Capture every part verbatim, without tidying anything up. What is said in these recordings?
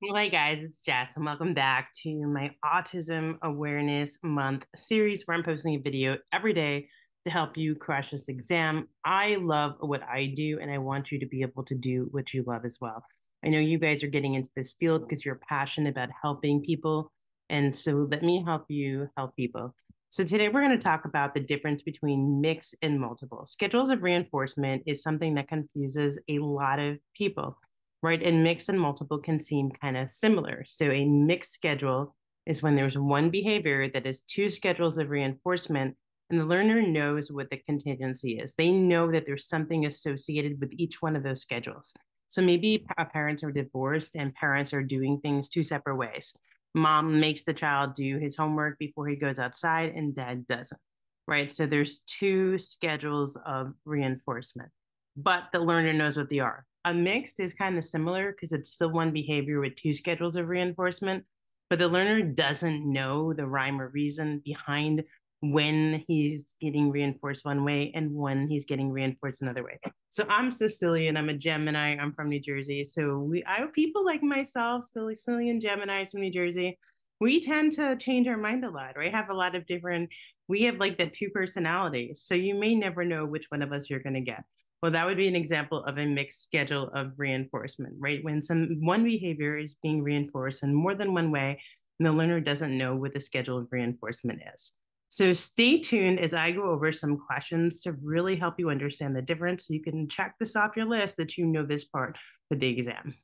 Hey guys, it's Jess and welcome back to my Autism Awareness Month series where I'm posting a video every day to help you crush this exam. I love what I do and I want you to be able to do what you love as well. I know you guys are getting into this field because you're passionate about helping people, and so let me help you help people. So today we're going to talk about the difference between mixed and multiple. Schedules of reinforcement is something that confuses a lot of people. Right? And mixed and multiple can seem kind of similar. So a mixed schedule is when there's one behavior that is two schedules of reinforcement, and the learner knows what the contingency is. They know that there's something associated with each one of those schedules. So maybe parents are divorced and parents are doing things two separate ways. Mom makes the child do his homework before he goes outside and dad doesn't, right? So there's two schedules of reinforcement, but the learner knows what they are. A mixed is kind of similar because it's still one behavior with two schedules of reinforcement, but the learner doesn't know the rhyme or reason behind when he's getting reinforced one way and when he's getting reinforced another way. So I'm Sicilian, I'm a Gemini, I'm from New Jersey. So we, I, people like myself, Sicilian Geminis from New Jersey, we tend to change our mind a lot, right? Have a lot of different, we have like the two personalities. So you may never know which one of us you're going to get. Well, that would be an example of a mixed schedule of reinforcement, right? When some one behavior is being reinforced in more than one way, and the learner doesn't know what the schedule of reinforcement is. So stay tuned as I go over some questions to really help you understand the difference. You can check this off your list that you know this part for the exam.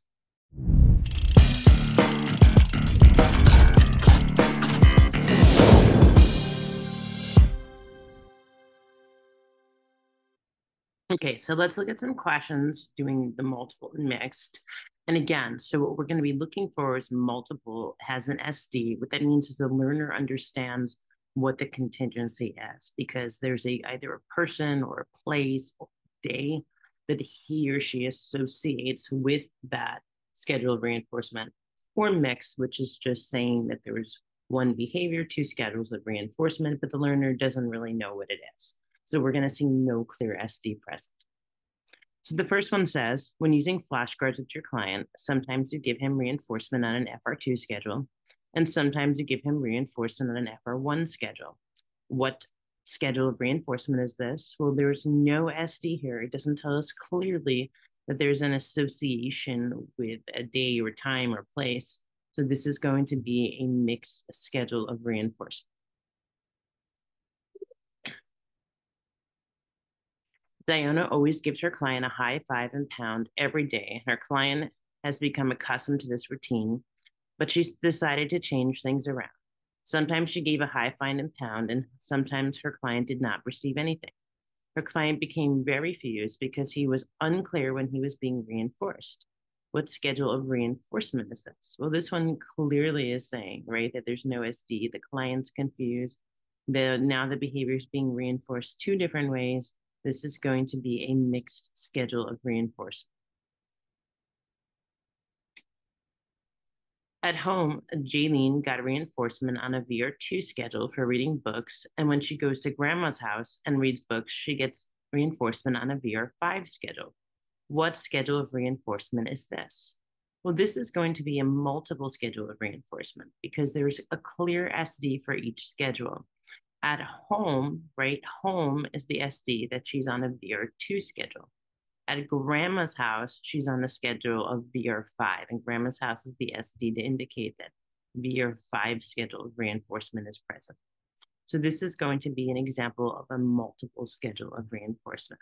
Okay, so let's look at some questions doing the multiple and mixed. And again, so what we're going to be looking for is multiple has an S D. What that means is the learner understands what the contingency is, because there's a either a person or a place or day that he or she associates with that schedule of reinforcement. Or mixed, which is just saying that there's one behavior, two schedules of reinforcement, but the learner doesn't really know what it is. So we're going to see no clear S D present. So the first one says, when using flashcards with your client, sometimes you give him reinforcement on an F R two schedule, and sometimes you give him reinforcement on an F R one schedule. What schedule of reinforcement is this? Well, there's no S D here. It doesn't tell us clearly that there's an association with a day or time or place. So this is going to be a mixed schedule of reinforcement. Diana always gives her client a high five and pound every day, and her client has become accustomed to this routine, but she's decided to change things around. Sometimes she gave a high five and pound, and sometimes her client did not receive anything. Her client became very fused because he was unclear when he was being reinforced. What schedule of reinforcement is this? Well, this one clearly is saying, right, that there's no S D, the client's confused, the, now the behavior is being reinforced two different ways. This is going to be a mixed schedule of reinforcement. At home, Jaylene got reinforcement on a V R two schedule for reading books, and when she goes to grandma's house and reads books, she gets reinforcement on a V R five schedule. What schedule of reinforcement is this? Well, this is going to be a multiple schedule of reinforcement because there's a clear S D for each schedule. At home, right, home is the S D that she's on a V R two schedule. At grandma's house, she's on the schedule of V R five, and grandma's house is the S D to indicate that V R five schedule of reinforcement is present. So this is going to be an example of a multiple schedule of reinforcement.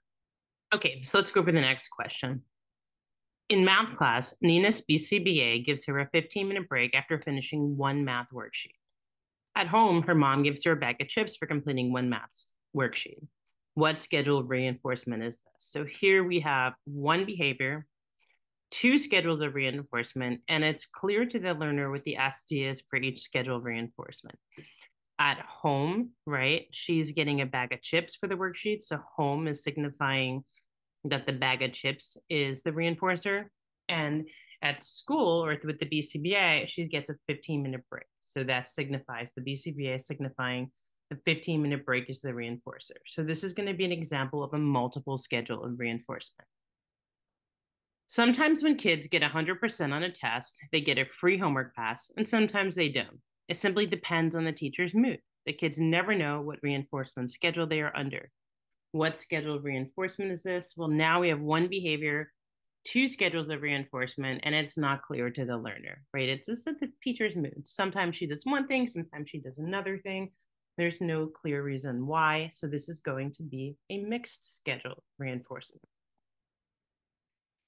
Okay, so let's go over the next question. In math class, Nina's B C B A gives her a fifteen minute break after finishing one math worksheet. At home, her mom gives her a bag of chips for completing one math worksheet. What schedule of reinforcement is this? So here we have one behavior, two schedules of reinforcement, and it's clear to the learner what the S D is for each schedule of reinforcement. At home, right, she's getting a bag of chips for the worksheet. So home is signifying that the bag of chips is the reinforcer. And at school, or with the B C B A, she gets a fifteen minute break. So that signifies, the B C B A signifying the fifteen minute break is the reinforcer. So this is going to be an example of a multiple schedule of reinforcement. Sometimes when kids get one hundred percent on a test, they get a free homework pass, and sometimes they don't. It simply depends on the teacher's mood. The kids never know what reinforcement schedule they are under. What scheduled reinforcement is this? Well, now we have one behavior, two schedules of reinforcement, and it's not clear to the learner, right? It's just the teacher's mood. Sometimes she does one thing, sometimes she does another thing. There's no clear reason why. So this is going to be a mixed schedule reinforcement.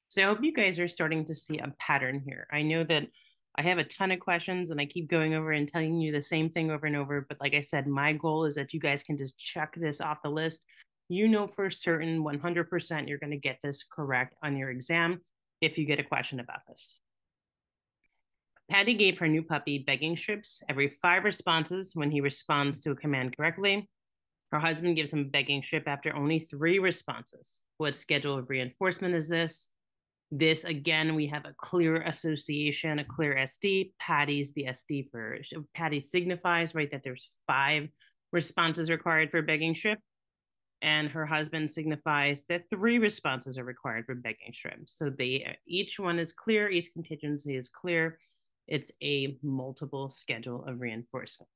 So I hope you guys are starting to see a pattern here. I know that I have a ton of questions and I keep going over and telling you the same thing over and over. But like I said, my goal is that you guys can just check this off the list. You know for certain one hundred percent you're going to get this correct on your exam if you get a question about this. Patty gave her new puppy begging strips every five responses when he responds to a command correctly. Her husband gives him a begging strip after only three responses. What schedule of reinforcement is this? This, again, we have a clear association, a clear S D. Patty's the S D for, Patty signifies, right, that there's five responses required for begging strip. And her husband signifies that three responses are required for begging strip. So they, each one is clear, each contingency is clear. It's a multiple schedule of reinforcement.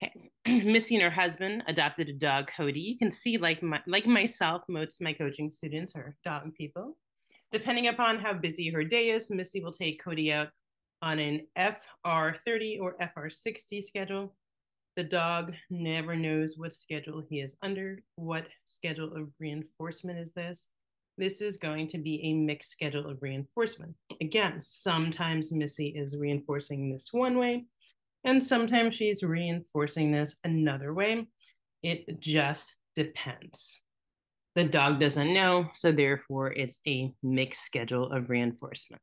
Okay, Missy and her husband adopted a dog, Cody. You can see, like my, like myself, most of my coaching students are dog people. Depending upon how busy her day is, Missy will take Cody out on an F R thirty or F R sixty schedule. The dog never knows what schedule he is under. What schedule of reinforcement is this? This is going to be a mixed schedule of reinforcement. Again, sometimes Missy is reinforcing this one way, and sometimes she's reinforcing this another way. It just depends. The dog doesn't know, so therefore it's a mixed schedule of reinforcement.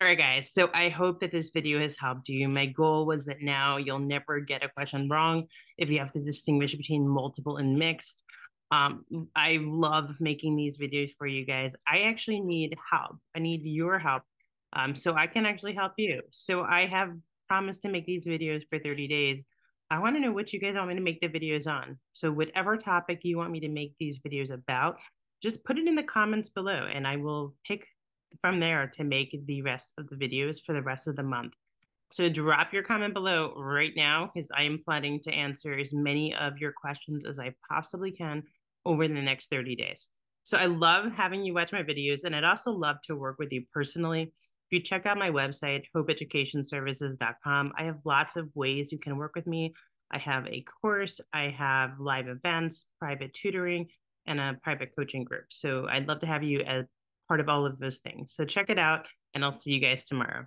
All right, guys, so I hope that this video has helped you. My goal was that now you'll never get a question wrong if you have to distinguish between multiple and mixed. Um, I love making these videos for you guys. I actually need help. I need your help. Um, so I can actually help you. So I have promised to make these videos for thirty days. I want to know what you guys want me to make the videos on. So whatever topic you want me to make these videos about, just put it in the comments below and I will pick from there to make the rest of the videos for the rest of the month. So drop your comment below right now because I am planning to answer as many of your questions as I possibly can over the next thirty days. So I love having you watch my videos, and I'd also love to work with you personally. If you check out my website, hope education services dot com, I have lots of ways you can work with me. I have a course, I have live events, private tutoring, and a private coaching group. So I'd love to have you as part of all of those things. So check it out, and I'll see you guys tomorrow.